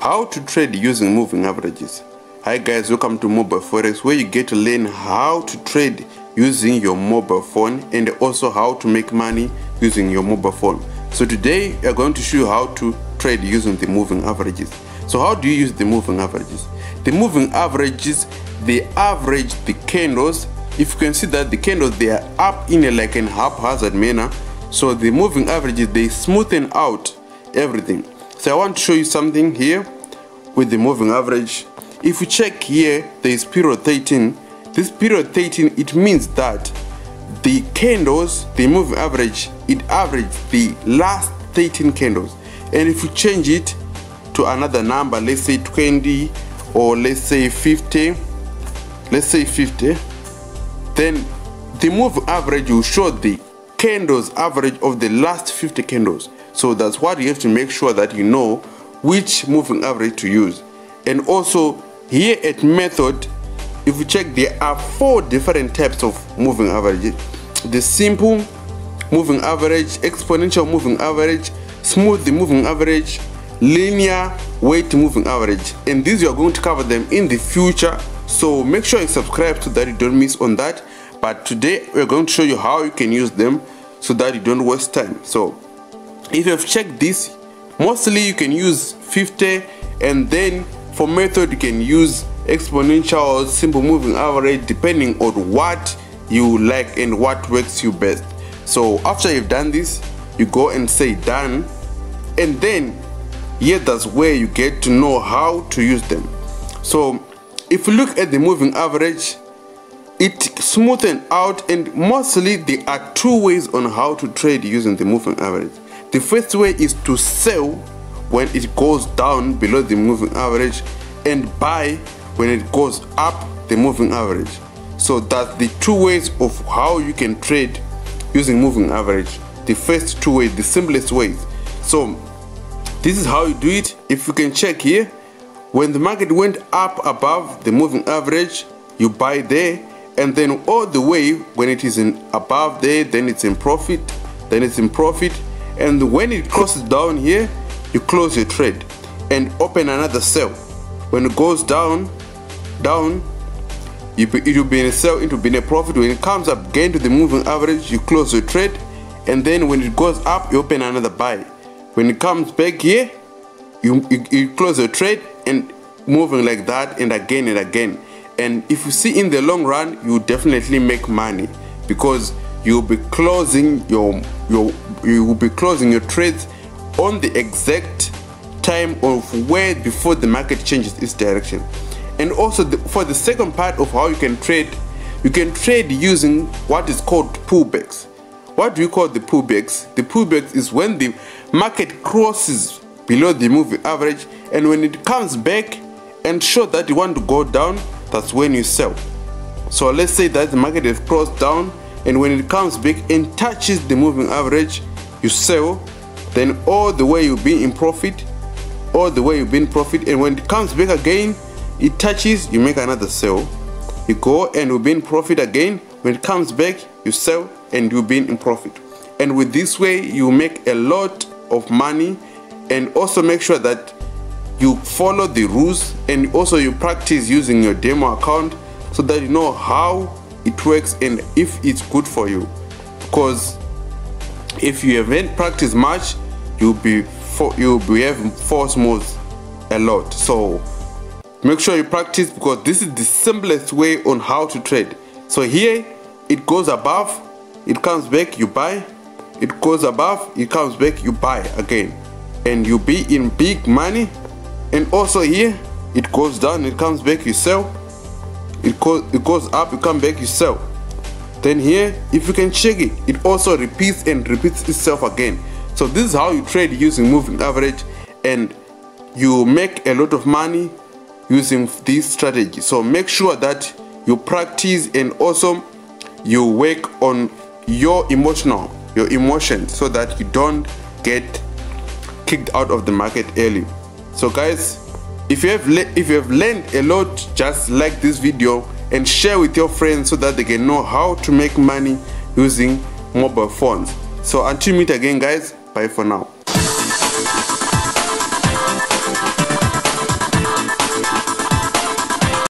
How to trade using moving averages. Hi guys, welcome to Mobile Forex, where you get to learn how to trade using your mobile phone and also how to make money using your mobile phone. So today we are going to show you how to trade using the moving averages. So how do you use the moving averages? The moving averages, they average the candles. If you can see that the candles, they are up in a like an haphazard manner. So the moving averages, they smoothen out everything. So I want to show you something here with the moving average. If you check here, there is period 13. This period 13, it means that the candles, the moving average, it averages the last 13 candles. And if you change it to another number, let's say 20, or let's say 50, then the moving average will show the candles average of the last 50 candles. So that's what you have to make sure that you know which moving average to use. And also here at method, if you check, there are 4 different types of moving averages: the simple moving average, exponential moving average, smooth moving average, linear weight moving average. And these you are going to cover them in the future, so make sure you subscribe so that you don't miss on that. But today we're going to show you how you can use them so that you don't waste time. So if you've checked this, mostly you can use 50, and then for method you can use exponential or simple moving average, depending on what you like and what works you best. So after you've done this, you go and say done, and then here, that's where you get to know how to use them. So if you look at the moving average, it smoothen out, and mostly there are 2 ways on how to trade using the moving average. The first way is to sell when it goes down below the moving average and buy when it goes up the moving average. So that's the 2 ways of how you can trade using moving average. The first 2 ways, the simplest ways. So this is how you do it. If you can check here, when the market went up above the moving average, you buy there, and then all the way when it is in above there, then it's in profit, and when it crosses down here, you close your trade and open another sell. When it goes down, it will be in a sell, it will be in a profit. When it comes up again to the moving average, you close your trade, and then when it goes up, you open another buy. When it comes back here, you close your trade, and moving like that, and again and again. And if you see, in the long run, you definitely make money, because you'll be closing your trades on the exact time of where before the market changes its direction. And also for the second part of how you can trade using what is called pullbacks. What do you call the pullbacks? The pullbacks is when the market crosses below the moving average, and when it comes back and show that you want to go down, that's when you sell. So let's say that the market has crossed down, and when it comes back and touches the moving average, you sell. Then all the way you'll be in profit, and when it comes back again, it touches, you make another sell. You go and you'll be in profit again. When it comes back, you sell, and you'll be in profit. And with this way, you make a lot of money. And also make sure that you follow the rules, and also you practice using your demo account so that you know how it works and if it's good for you. Because if you haven't practiced much, you'll be having false moves a lot. So make sure you practice, because this is the simplest way on how to trade. So here it goes above, it comes back, you buy. It goes above, it comes back, you buy again, and you'll be in big money. And also here, it goes down, it comes back, you sell. It goes up, you come back, you sell. Then here, if you can check it, it also repeats and repeats itself again. So this is how you trade using moving average, and you make a lot of money using this strategy. So make sure that you practice, and also you work on your emotions, so that you don't get kicked out of the market early. So guys, if you have learned a lot, just like this video and share with your friends so that they can know how to make money using mobile phones. So until we meet again guys, bye for now.